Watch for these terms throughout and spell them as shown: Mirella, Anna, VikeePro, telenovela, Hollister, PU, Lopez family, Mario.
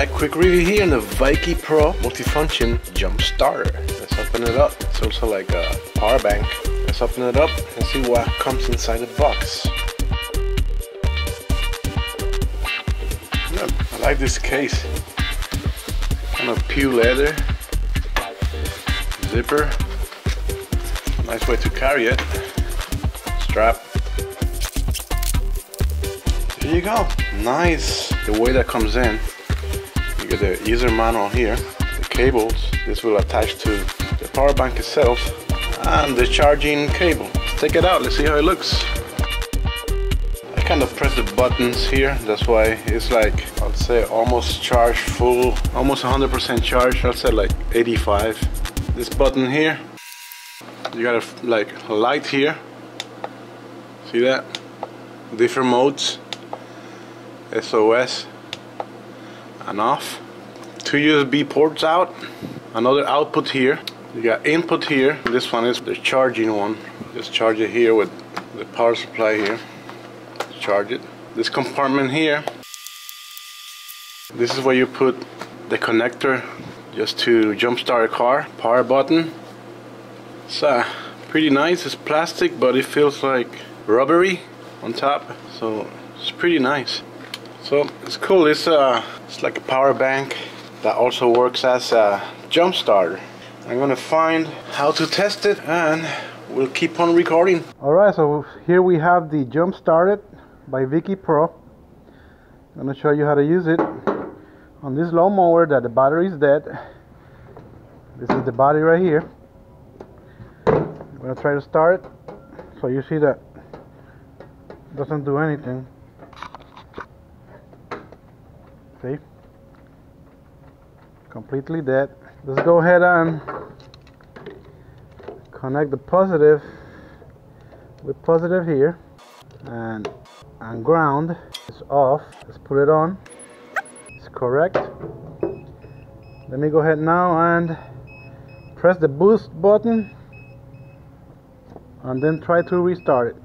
Alright, quick review here on the VikeePro multifunction jump starter. Let's open it up. It's also like a power bank. Let's open it up and see what comes inside the box. Yep, I like this case. Kind of PU leather, zipper, nice way to carry it, strap. There you go, nice the way that comes in. You get the user manual here, the cables, this will attach to the power bank itself and the charging cable. Let's take it out, let's see how it looks. I kind of press the buttons here, that's why it's like, I'd say almost charged full, almost 100% charged, I'd say like 85. This button here, you got a like light here, see that? Different modes. SOS and off. Two USB ports out, another output here. You got input here. This one is the charging one. Just charge it here with the power supply here. Charge it. This compartment here. This is where you put the connector just to jumpstart a car. Power button. It's pretty nice. It's plastic, but it feels like rubbery on top. So it's pretty nice. So it's cool, it's like a power bank that also works as a jump starter. I'm gonna find how to test it and we'll keep on recording. Alright, so here we have the Jump Started by VikeePro. I'm gonna show you how to use it on this lawnmower that the battery is dead. This is the battery right here. I'm gonna try to start it. So you see that it doesn't do anything. See? Completely dead. Let's go ahead and connect the positive with positive here and ground is off. Let's put it on. It's correct. Let me go ahead now and press the boost button and then try to restart it.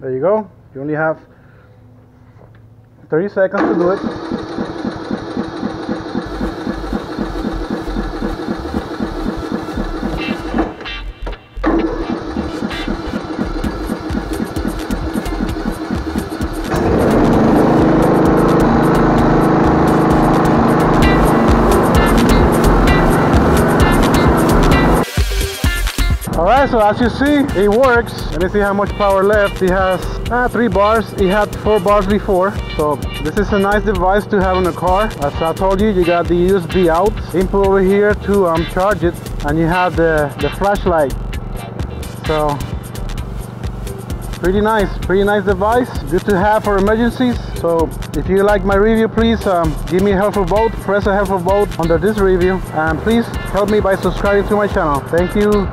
There you go. You only have 30 seconds to do it. Alright, so as you see, it works. Let me see how much power left. It has 3 bars. It had 4 bars before. So this is a nice device to have in a car. As I told you, you got the USB out input over here to charge it, and you have the flashlight. So pretty nice device. Good to have for emergencies. So if you like my review, please give me a helpful vote. Press a helpful vote under this review, and please help me by subscribing to my channel. Thank you.